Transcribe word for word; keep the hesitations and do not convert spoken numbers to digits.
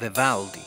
Vivaldi.